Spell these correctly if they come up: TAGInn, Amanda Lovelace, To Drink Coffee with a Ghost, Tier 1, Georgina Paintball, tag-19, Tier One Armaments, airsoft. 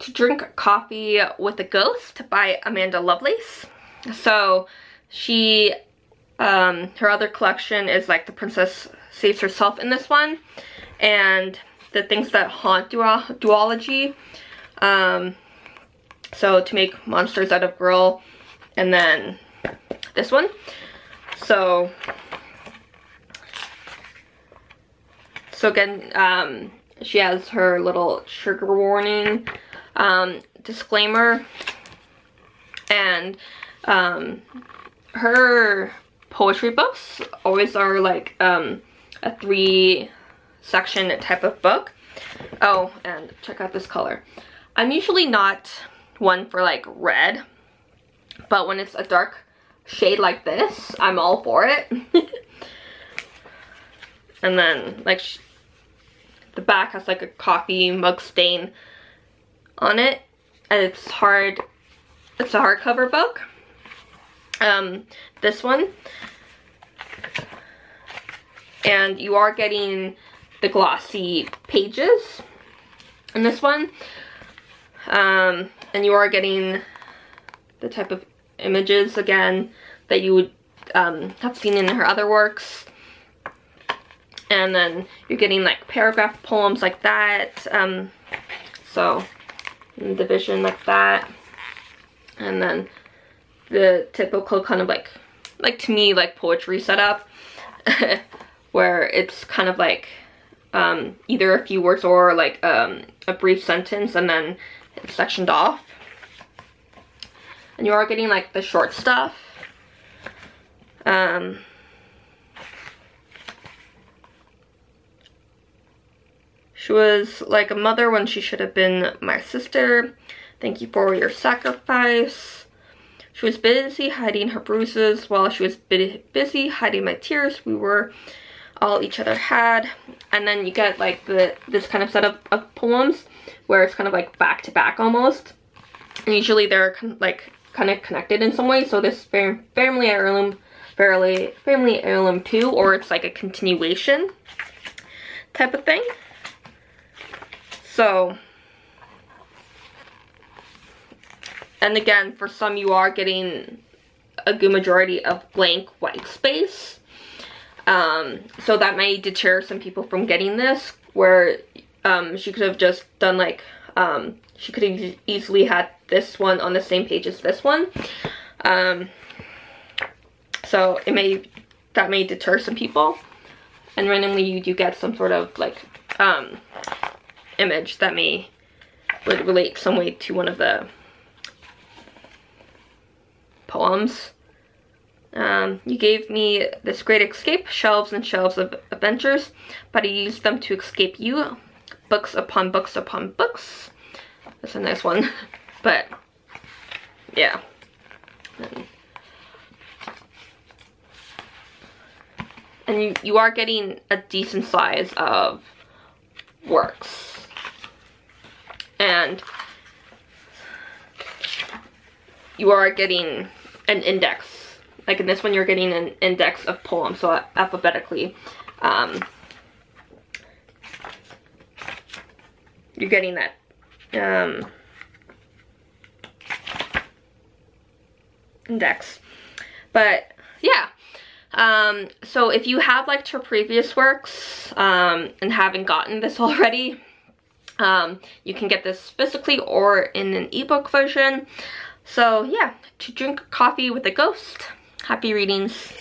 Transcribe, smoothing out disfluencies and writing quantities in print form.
To Drink Coffee with a Ghost by Amanda Lovelace. So she, her other collection is like the princess saves herself in this one, and the things that haunt duology. So to make monsters out of girl, and then this one. So again, she has her little trigger warning, disclaimer, and her poetry books always are like a 3-section type of book. Oh, and check out this color. I'm usually not one for like red, but when it's a dark shade like this, I'm all for it. And then like the back has like a coffee mug stain on it, and it's a hardcover book. This one, and you are getting the glossy pages in this one, and you are getting the type of images again that you would have seen in her other works. And then you're getting like paragraph poems like that, so division like that, and then the typical kind of like to me, like poetry setup, where it's kind of like either a few words or like a brief sentence, and then it's sectioned off. And you are getting like the short stuff. She was like a mother when she should have been my sister. Thank you for your sacrifice. She was busy hiding her bruises while she was busy hiding my tears. We were all each other had. And then you get like this kind of set of poems where it's kind of like back to back almost. And usually they're like kind of connected in some way. So this family heirloom 2, or it's like a continuation type of thing. So, and again, for some you are getting a good majority of blank white space, so that may deter some people from getting this, where she could have just done like, she could have easily had this one on the same page as this one, so that may deter some people, and randomly you do get some sort of like image that would relate some way to one of the poems. You gave me this great escape, shelves and shelves of adventures, but I used them to escape you. Books upon books upon books. That's a nice one, but yeah. And you are getting a decent size of works. And you are getting an index. Like in this one, you're getting an index of poems, so alphabetically. You're getting that. Index. But yeah. So if you have liked her previous works, and haven't gotten this already, you can get this physically or in an ebook version. So yeah, To Drink Coffee with a Ghost. Happy readings.